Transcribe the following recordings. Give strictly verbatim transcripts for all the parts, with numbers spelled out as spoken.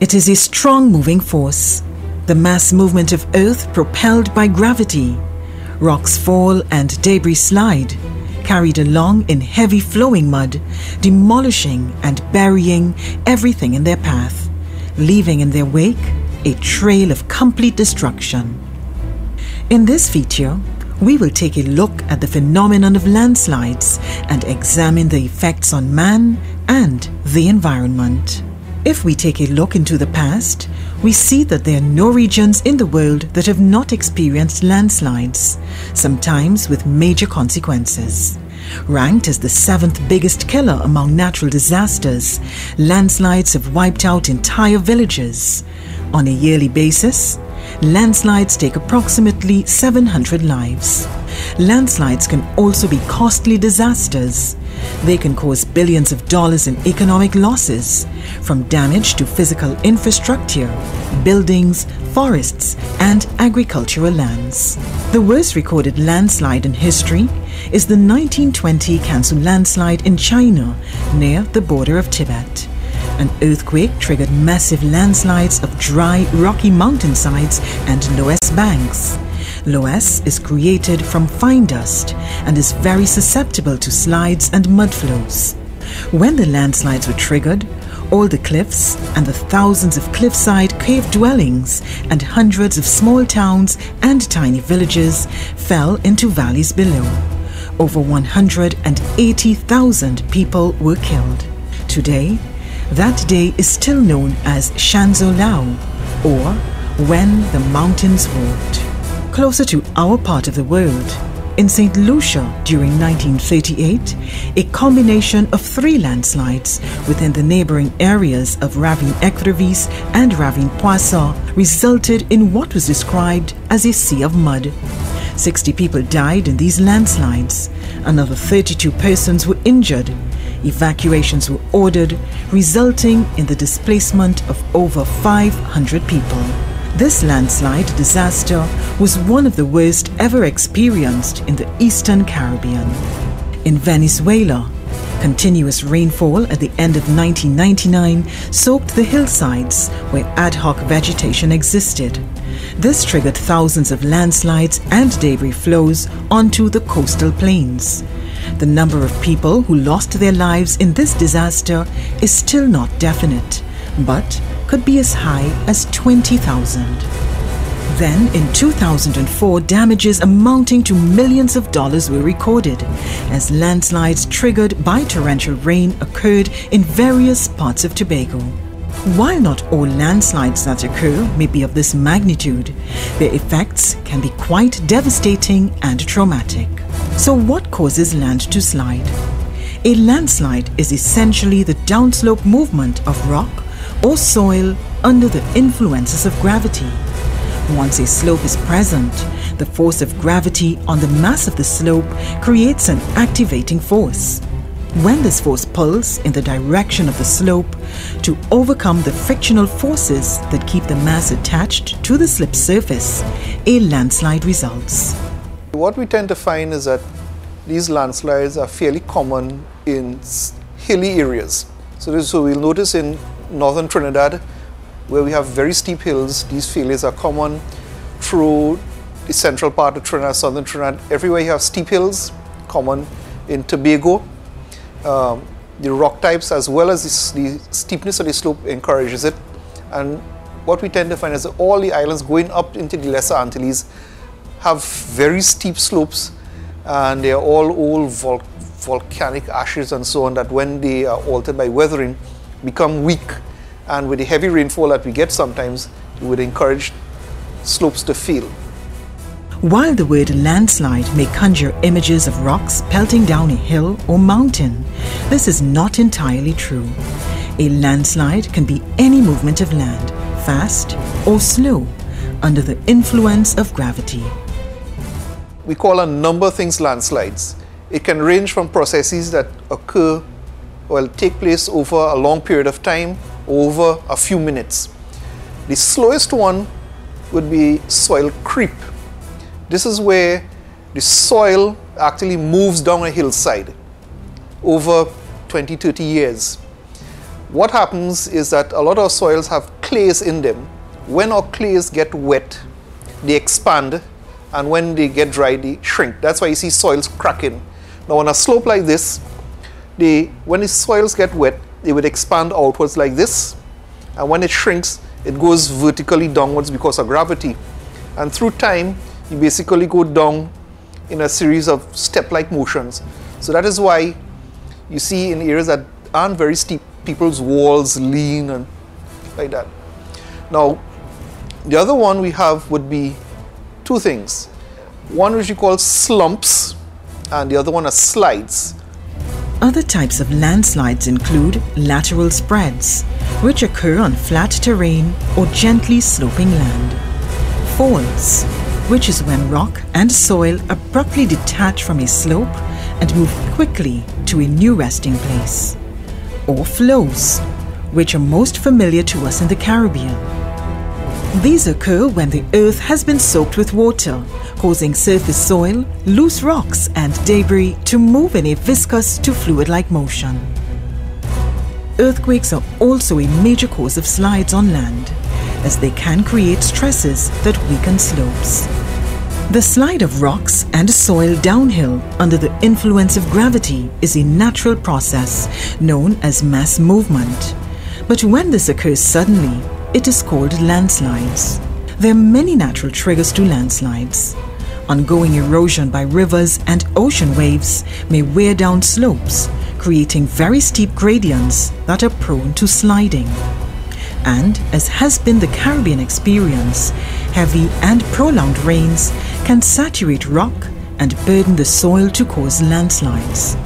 It is a strong moving force, the mass movement of Earth propelled by gravity. Rocks fall and debris slide, carried along in heavy flowing mud, demolishing and burying everything in their path, leaving in their wake a trail of complete destruction. In this feature, we will take a look at the phenomenon of landslides and examine the effects on man and the environment. If we take a look into the past, we see that there are no regions in the world that have not experienced landslides, sometimes with major consequences. Ranked as the seventh biggest killer among natural disasters, landslides have wiped out entire villages. On a yearly basis, landslides take approximately seven hundred lives. Landslides can also be costly disasters. They can cause billions of dollars in economic losses, from damage to physical infrastructure, buildings, forests, and agricultural lands. The worst recorded landslide in history is the nineteen twenty Kansu landslide in China, near the border of Tibet. An earthquake triggered massive landslides of dry, rocky mountainsides and Loess banks. Loess is created from fine dust and is very susceptible to slides and mud flows. When the landslides were triggered, all the cliffs and the thousands of cliffside cave dwellings and hundreds of small towns and tiny villages fell into valleys below. Over one hundred eighty thousand people were killed. Today, that day is still known as Shanzo Lao, or When the Mountains Walked. Closer to our part of the world, in Saint Lucia during nineteen thirty-eight, a combination of three landslides within the neighboring areas of Ravine Ecrevis and Ravine Poisson resulted in what was described as a sea of mud. sixty people died in these landslides. Another thirty-two persons were injured. Evacuations were ordered, resulting in the displacement of over five hundred people. This landslide disaster was one of the worst ever experienced in the Eastern Caribbean. In Venezuela, continuous rainfall at the end of nineteen ninety-nine soaked the hillsides where ad hoc vegetation existed. This triggered thousands of landslides and debris flows onto the coastal plains. The number of people who lost their lives in this disaster is still not definite, but could be as high as twenty thousand. Then, in two thousand four, damages amounting to millions of dollars were recorded, as landslides triggered by torrential rain occurred in various parts of Tobago. While not all landslides that occur may be of this magnitude, their effects can be quite devastating and traumatic. So what causes land to slide? A landslide is essentially the downslope movement of rock or soil under the influences of gravity. Once a slope is present, the force of gravity on the mass of the slope creates an activating force. When this force pulls in the direction of the slope to overcome the frictional forces that keep the mass attached to the slip surface, a landslide results. What we tend to find is that these landslides are fairly common in hilly areas. So, this, so we'll notice in northern Trinidad, where we have very steep hills, these failures are common. Through the central part of Trinidad, southern Trinidad, everywhere you have steep hills, common in Tobago. Um, the rock types as well as the, the steepness of the slope encourages it. And what we tend to find is that all the islands going up into the Lesser Antilles have very steep slopes, and they are all old vol volcanic ashes and so on that, when they are altered by weathering, become weak. And with the heavy rainfall that we get sometimes, it would encourage slopes to fail. While the word landslide may conjure images of rocks pelting down a hill or mountain, this is not entirely true. A landslide can be any movement of land, fast or slow, under the influence of gravity. We call a number of things landslides. It can range from processes that occur or take place over a long period of time, over a few minutes. The slowest one would be soil creep. This is where the soil actually moves down a hillside over twenty, thirty years. What happens is that a lot of soils have clays in them, when our clays get wet, they expand, and when they get dry, they shrink. That's why you see soils cracking. Now on a slope like this, they, when the soils get wet, they would expand outwards like this, and when it shrinks, it goes vertically downwards because of gravity. And through time, you basically go down in a series of step-like motions. So that is why you see in areas that aren't very steep, people's walls lean and like that. Now, the other one we have would be two things. One which we call slumps, and the other one are slides. Other types of landslides include lateral spreads, which occur on flat terrain or gently sloping land. Folds, which is when rock and soil abruptly detach from a slope and move quickly to a new resting place. Or flows, which are most familiar to us in the Caribbean. These occur when the earth has been soaked with water, causing surface soil, loose rocks and debris to move in a viscous to fluid-like motion. Earthquakes are also a major cause of slides on land, as they can create stresses that weaken slopes. The slide of rocks and soil downhill under the influence of gravity is a natural process known as mass movement. But when this occurs suddenly, it is called landslides. There are many natural triggers to landslides. Ongoing erosion by rivers and ocean waves may wear down slopes, creating very steep gradients that are prone to sliding. And, as has been the Caribbean experience, heavy and prolonged rains can saturate rock and burden the soil to cause landslides.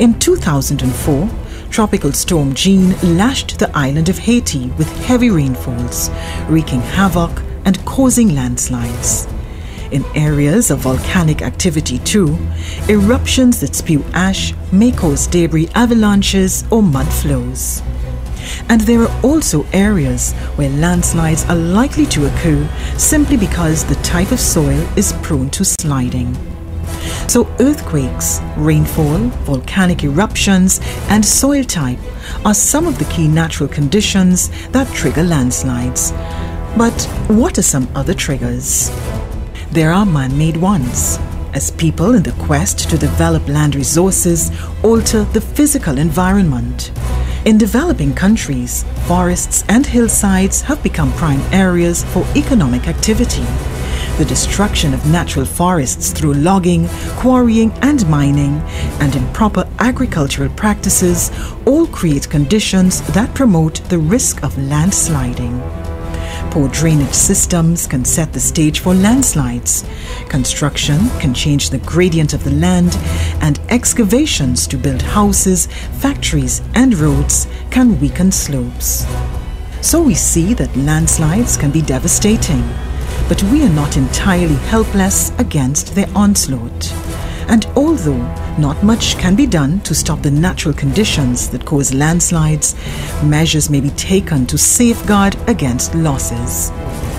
In two thousand four, Tropical storm Jean lashed the island of Haiti with heavy rainfalls, wreaking havoc and causing landslides. In areas of volcanic activity too, eruptions that spew ash may cause debris avalanches or mud flows. And there are also areas where landslides are likely to occur simply because the type of soil is prone to sliding. So earthquakes, rainfall, volcanic eruptions, and soil type are some of the key natural conditions that trigger landslides. But what are some other triggers? There are man-made ones, as people in the quest to develop land resources alter the physical environment. In developing countries, forests and hillsides have become prime areas for economic activity. The destruction of natural forests through logging, quarrying and mining, and improper agricultural practices all create conditions that promote the risk of landsliding. Poor drainage systems can set the stage for landslides. Construction can change the gradient of the land, and excavations to build houses, factories, and roads can weaken slopes. So we see that landslides can be devastating, but we are not entirely helpless against their onslaught. And although not much can be done to stop the natural conditions that cause landslides, measures may be taken to safeguard against losses.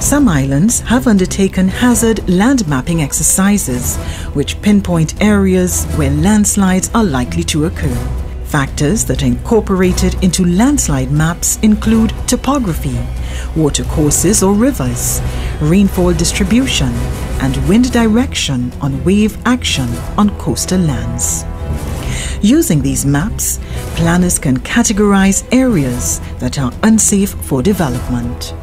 Some islands have undertaken hazard land mapping exercises, which pinpoint areas where landslides are likely to occur. Factors that are incorporated into landslide maps include topography, watercourses or rivers, rainfall distribution, and wind direction on wave action on coastal lands. Using these maps, planners can categorize areas that are unsafe for development.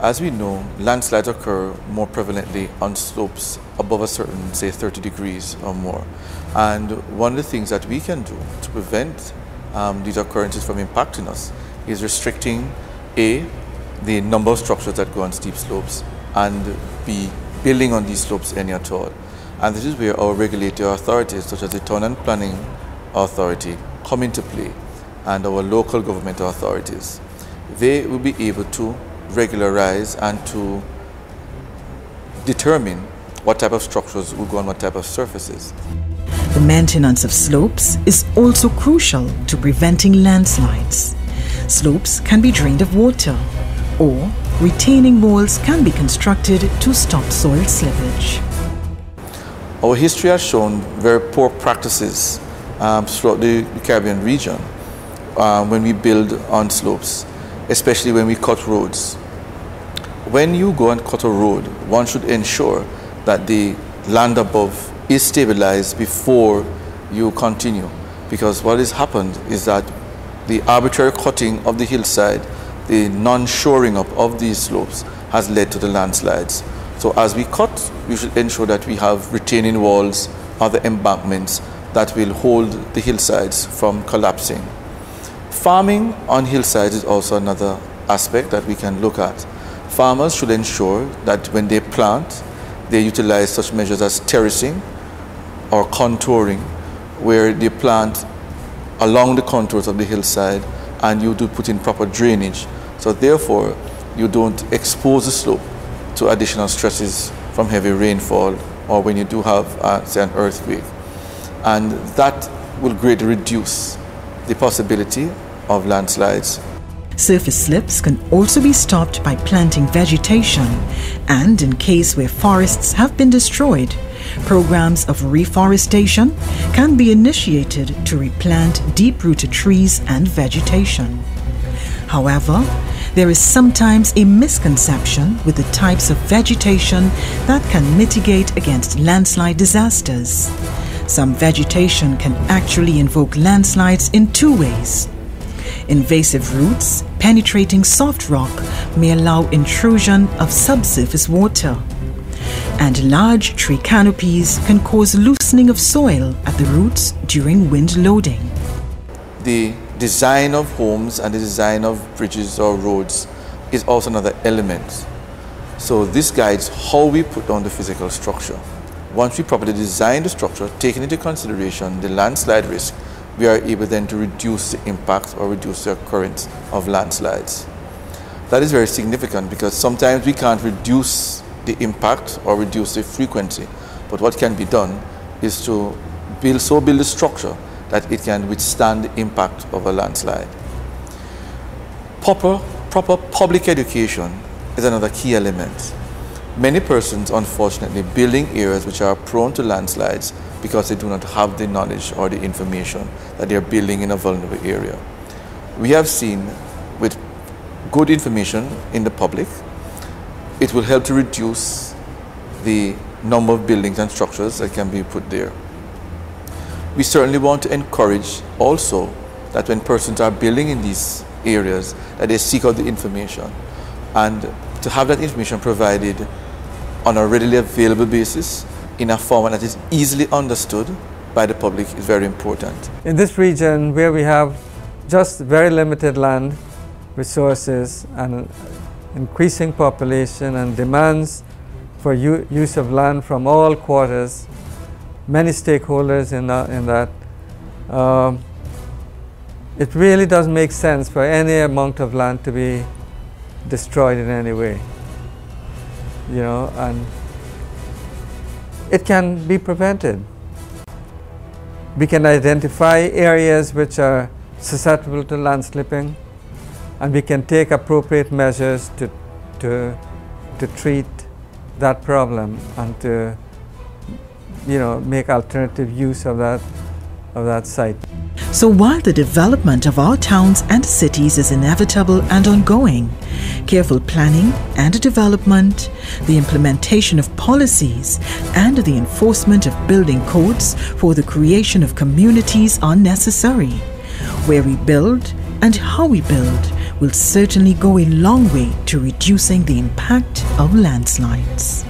As we know, landslides occur more prevalently on slopes above a certain, say, thirty degrees or more. And one of the things that we can do to prevent um, these occurrences from impacting us is restricting A, the number of structures that go on steep slopes, and B, building on these slopes any at all. And this is where our regulatory authorities, such as the Town and Planning Authority, come into play, and our local government authorities. They will be able to regularize and to determine what type of structures will go on what type of surfaces. The maintenance of slopes is also crucial to preventing landslides. Slopes can be drained of water, or retaining walls can be constructed to stop soil slippage. Our history has shown very poor practices um, throughout the Caribbean region um, when we build on slopes. especially when we cut roads. When you go and cut a road, one should ensure that the land above is stabilized before you continue, because what has happened is that the arbitrary cutting of the hillside, the non-shoring up of these slopes, has led to the landslides. So as we cut, we should ensure that we have retaining walls, other embankments that will hold the hillsides from collapsing. Farming on hillsides is also another aspect that we can look at. Farmers should ensure that when they plant, they utilize such measures as terracing or contouring, where they plant along the contours of the hillside and you do put in proper drainage. So therefore, you don't expose the slope to additional stresses from heavy rainfall or when you do have, uh, say, an earthquake. And that will greatly reduce the possibility of landslides. Surface slips can also be stopped by planting vegetation, and in case where forests have been destroyed, programs of reforestation can be initiated to replant deep-rooted trees and vegetation. However, there is sometimes a misconception with the types of vegetation that can mitigate against landslide disasters. Some vegetation can actually invoke landslides in two ways. Invasive roots penetrating soft rock may allow intrusion of subsurface water, and large tree canopies can cause loosening of soil at the roots during wind loading. The design of homes and the design of bridges or roads is also another element. So this guides how we put down the physical structure. Once we properly design the structure, taking into consideration the landslide risk, we are able then to reduce the impact or reduce the occurrence of landslides. That is very significant because sometimes we can't reduce the impact or reduce the frequency, but what can be done is to build, so build a structure that it can withstand the impact of a landslide. Proper, proper public education is another key element. Many persons, unfortunately, building areas which are prone to landslides because they do not have the knowledge or the information that they are building in a vulnerable area. We have seen with good information in the public, it will help to reduce the number of buildings and structures that can be put there. We certainly want to encourage also that when persons are building in these areas, that they seek out the information, and to have that information provided on a readily available basis in a format that is easily understood by the public is very important. In this region where we have just very limited land resources and increasing population and demands for use of land from all quarters, many stakeholders in that, in that uh, it really doesn't make sense for any amount of land to be destroyed in any way, you know, and it can be prevented. We can identify areas which are susceptible to landslipping, and we can take appropriate measures to, to, to treat that problem and to, you know, make alternative use of that, of that site. So while the development of our towns and cities is inevitable and ongoing, careful planning and development, the implementation of policies, and the enforcement of building codes for the creation of communities are necessary. Where we build and how we build will certainly go a long way to reducing the impact of landslides.